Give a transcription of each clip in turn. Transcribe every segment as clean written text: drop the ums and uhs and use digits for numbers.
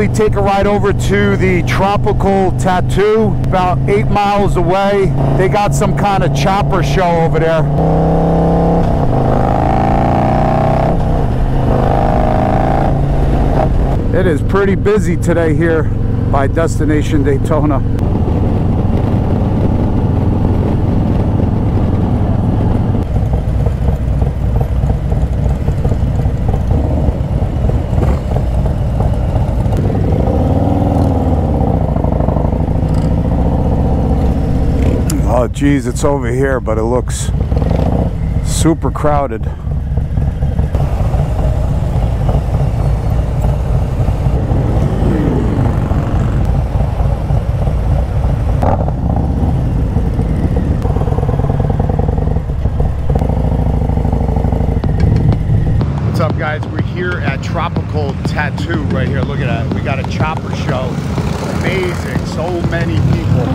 actually take a ride over to the Tropical Tattoo, about 8 miles away. They got some kind of chopper show over there. It is pretty busy today here by Destination Daytona. Oh geez, it's over here, but it looks super crowded. What's up guys, we're here at Tropical Tattoo right here. Look at that, we got a chopper show. Amazing, so many people.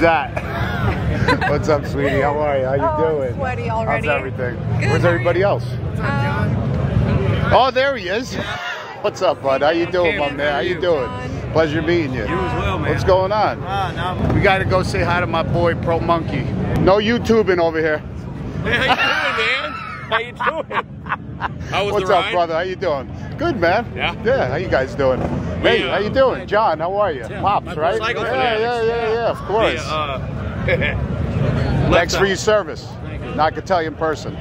That What's up, sweetie? How are you? How you doing? I'm sweaty already. How's everything? Good. Where's everybody else? Oh, there he is. What's up, bud? How you doing, my man? How you doing? Pleasure meeting you. You as well, man. What's going on? We gotta go say hi to my boy Pro Monkey. No YouTubing over here. Hey, how you doing, man? How you doing? How was the ride? What's up, brother? How you doing? Good, man. Yeah. Yeah. How you guys doing? Hey, how you doing? John, how are you? Yeah, Pops, right? Yeah, of course. Hey, thanks for your service. Thank you. Now I can tell you in person.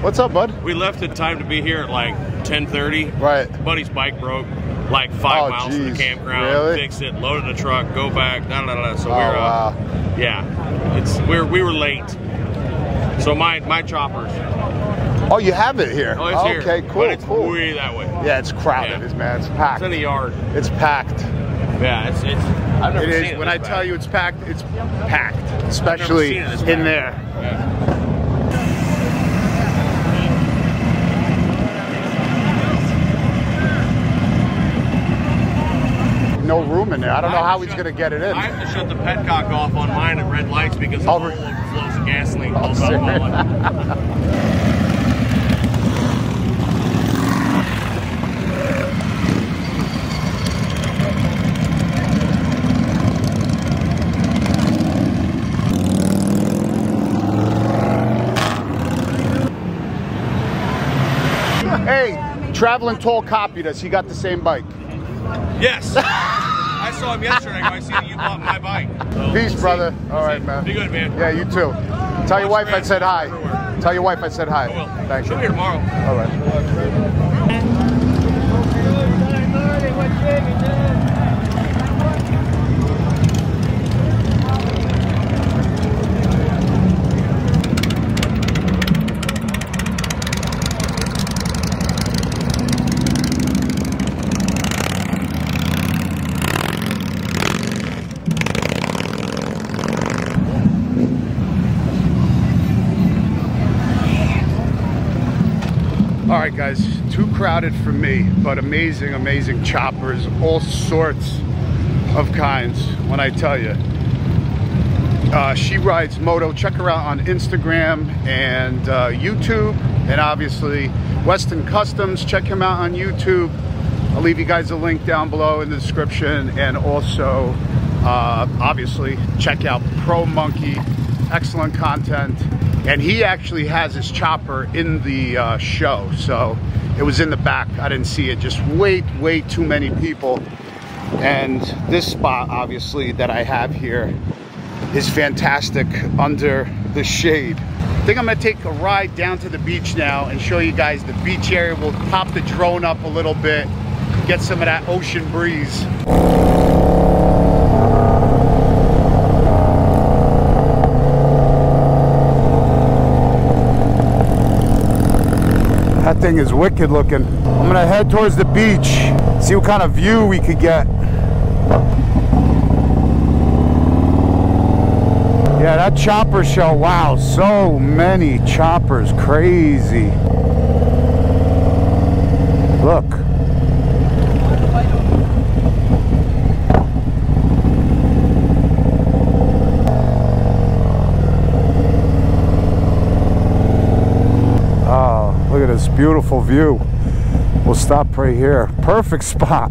What's up, bud? We left in time to be here at like 10:30. Right. Buddy's bike broke like five miles from the campground. Really? Fixed it, loaded the truck, go back, da da da. So we're wow. Yeah. We were late. So my chopper's. Oh, you have it here? Oh, it's here. Okay, cool, but it's cool. Way that way. Yeah, it's crowded, yeah. Man. It's packed. It's in the yard. It's packed. Yeah, it's I've never seen it. When I tell you it's packed, it's packed. Especially in there. Yeah. No room in there. I don't know how he's going to get it in. I have to shut the petcock off on mine at red lights because it all overflows the gasoline. Oh, hey, traveling tall copied us. He got the same bike. Yes. I saw him yesterday. I see that you bought my bike. So, peace, brother. All right, man. Be good, man. Yeah, you too. Tell your wife I said hi. Everywhere. Tell your wife I said hi. I will. Thank you. She'll be here tomorrow. All right, guys, too crowded for me, but amazing, amazing choppers, all sorts of kinds. When I tell you, she rides moto. Check her out on Instagram and YouTube, and obviously Wessoncustoms. Check him out on YouTube. I'll leave you guys a link down below in the description, and also obviously check out Pro Monkey. Excellent content. And he actually has his chopper in the show, so it was in the back. I didn't see it. Just way too many people. And this spot, obviously, that I have here is fantastic under the shade. I think I'm gonna take a ride down to the beach now and show you guys the beach area. We'll pop the drone up a little bit, get some of that ocean breeze. That thing is wicked looking. I'm gonna head towards the beach, see what kind of view we could get. Yeah, that chopper show, wow, so many choppers, crazy. Look. Look at this beautiful view. We'll stop right here. Perfect spot.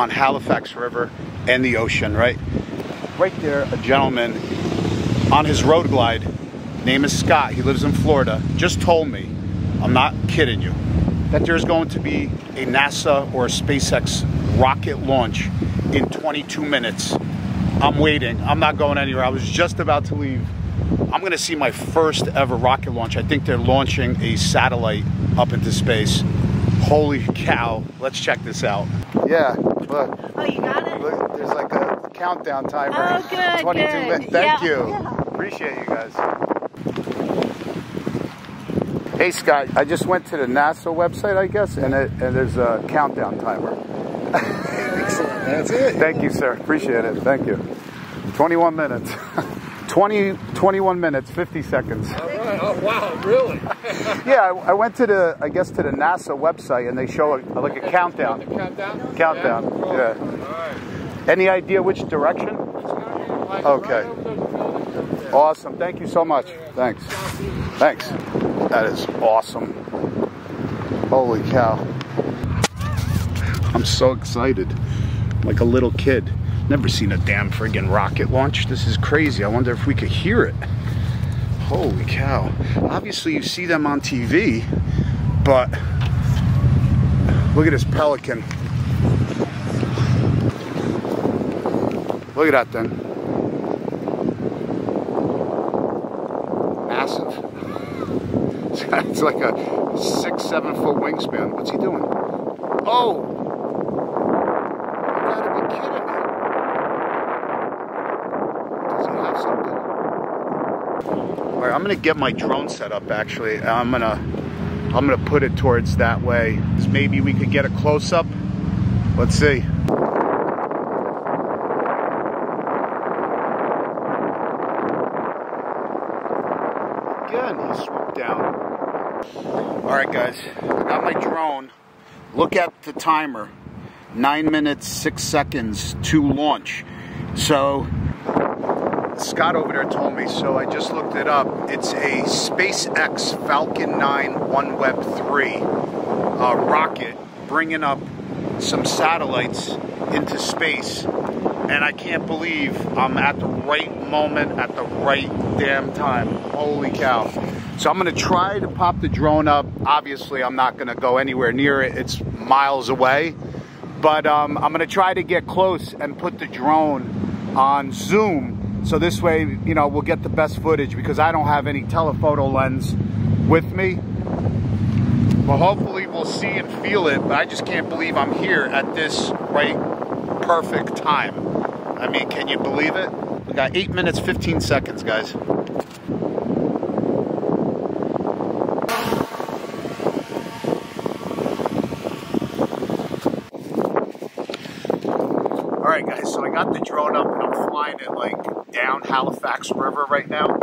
On Halifax River and the ocean, right there, a gentleman on his Road Glide, name is Scott, he lives in Florida, just told me, I'm not kidding you, that there's going to be a NASA or a SpaceX rocket launch in 22 minutes. I'm waiting. I'm not going anywhere. I was just about to leave. I'm gonna see my first ever rocket launch. I think they're launching a satellite up into space. Holy cow, let's check this out. Yeah, look. Oh, you got it? Look, there's like a countdown timer. Oh, good, 22 good. Minutes. Thank you. Yeah. Appreciate you guys. Hey, Scott, I just went to the NASA website, I guess, and there's a countdown timer. Excellent. That's it. Thank you, sir. Appreciate it. Thank you. 21 minutes. 21 minutes, 50 seconds. All right. Oh, wow, really? Yeah, I went to the, I guess, to the NASA website, and they show a, like a countdown. The countdown? Countdown, yeah. Cool. Yeah. All right. Any idea which direction? It's going to be like okay. Right over there. Awesome. Thank you so much. Thanks. Thanks. That is awesome. Holy cow. I'm so excited. I'm like a little kid. Never seen a damn friggin' rocket launch. This is crazy. I wonder if we could hear it. Holy cow. Obviously you see them on TV, but look at this pelican. Look at that thing. Massive. It's like a 6-7 foot wingspan. What's he doing? Oh! I'm gonna get my drone set up actually. I'm gonna put it towards that way. Maybe we could get a close up. Let's see. Again, he swooped down. All right, guys, I got my drone. Look at the timer. 9 minutes, 6 seconds to launch. So Scott over there told me, so I just looked it up. It's a SpaceX Falcon 9 One Web 3 rocket bringing up some satellites into space. And I can't believe I'm at the right moment at the right damn time. Holy cow. So I'm going to try to pop the drone up. Obviously, I'm not going to go anywhere near it. It's miles away. But I'm going to try to get close and put the drone on zoom. So this way, you know, we'll get the best footage because I don't have any telephoto lens with me. But hopefully we'll see and feel it, but I just can't believe I'm here at this right perfect time. I mean, can you believe it? We got 8 minutes, 15 seconds, guys. All right, guys, so I got the drone up and I'm flying it like down Halifax River right now.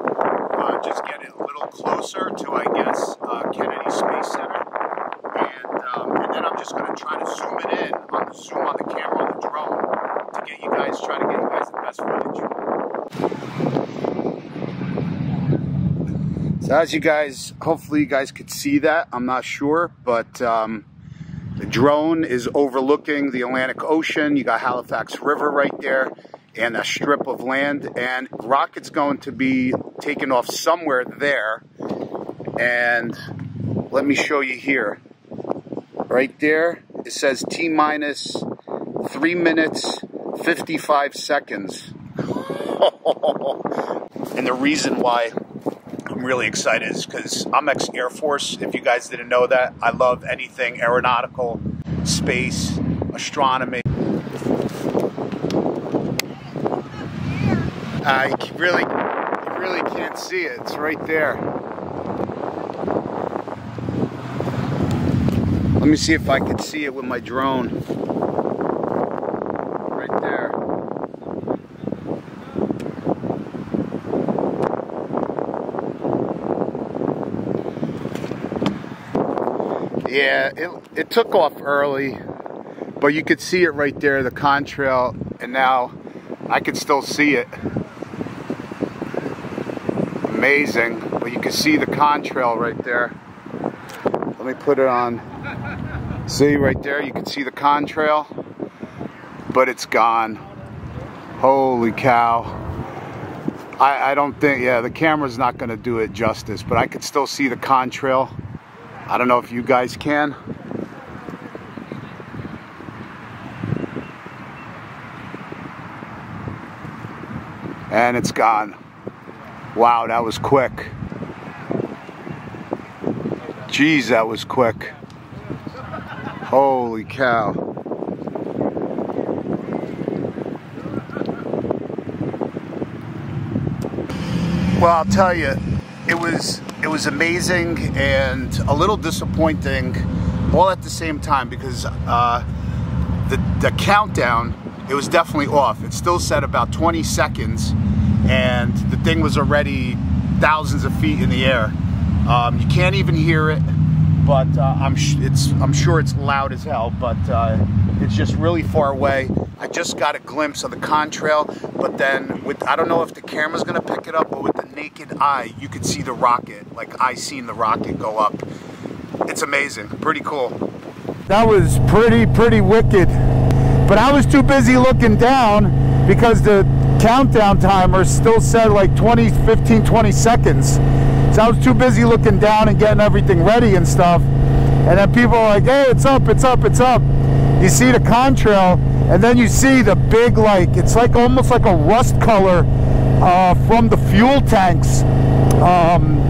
Just get it a little closer to, I guess, Kennedy Space Center. And then I'm just going to try to zoom it in on the zoom on the camera on the drone to get you guys, try to get you guys the best footage. So as you guys, hopefully you guys could see that. I'm not sure, but the drone is overlooking the Atlantic Ocean. You got Halifax River right there and a strip of land. And rocket's going to be taking off somewhere there. And let me show you here. Right there, it says T minus 3 minutes, 55 seconds. And the reason why I'm really excited is because I'm ex-Air Force, if you guys didn't know that. I love anything aeronautical, space, astronomy. I really can't see it. It's right there. Let me see if I can see it with my drone. Right there. Yeah, it took off early, but you could see it right there, the contrail, and now I can still see it. Amazing, but you can see the contrail right there. Let me put it on. See right there, you can see the contrail, but it's gone. Holy cow. I don't think, yeah, the camera's not going to do it justice, but I could still see the contrail. I don't know if you guys can. And it's gone. Wow, that was quick. Jeez, that was quick. Holy cow. Well, I'll tell you, it was amazing and a little disappointing all at the same time, because the countdown, it was definitely off. It still said about 20 seconds and the thing was already thousands of feet in the air. You can't even hear it, but I'm sure it's loud as hell, but it's just really far away. I just got a glimpse of the contrail, but then with, I don't know if the camera's gonna pick it up, but with the naked eye, you could see the rocket. Like, I seen the rocket go up. It's amazing, pretty cool. That was pretty wicked. But I was too busy looking down because the countdown timer still said like 15, 20 seconds. So I was too busy looking down and getting everything ready and stuff. And then people are like, hey, it's up, it's up, it's up. You see the contrail, and then you see the big, like, it's like almost like a rust color from the fuel tanks.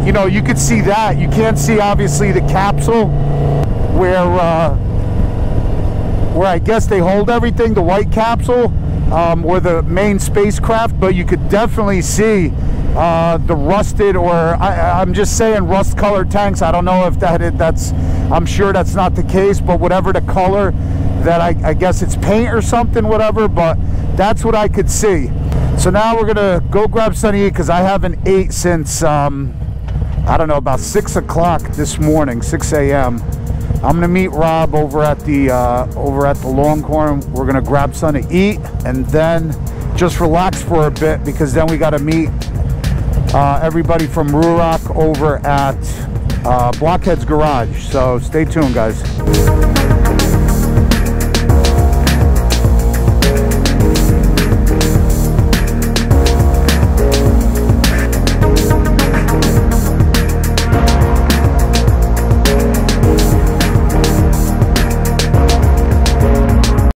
You know, you could see that. You can't see, obviously, the capsule where I guess they hold everything, the white capsule, or the main spacecraft, but you could definitely see the rusted, or I'm just saying rust colored tanks. I don't know if that's, I'm sure that's not the case, but whatever the color that I guess it's paint or something, whatever, but that's what I could see. So now we're gonna go grab something to eat, because I haven't ate since, I don't know, about 6 o'clock this morning, 6 a.m. I'm gonna meet Rob over at the Longhorn. We're gonna grab something to eat and then just relax for a bit, because then we gotta meet everybody from Rurock over at Blockhead's Garage. So stay tuned, guys.